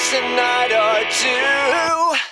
It's a night or two.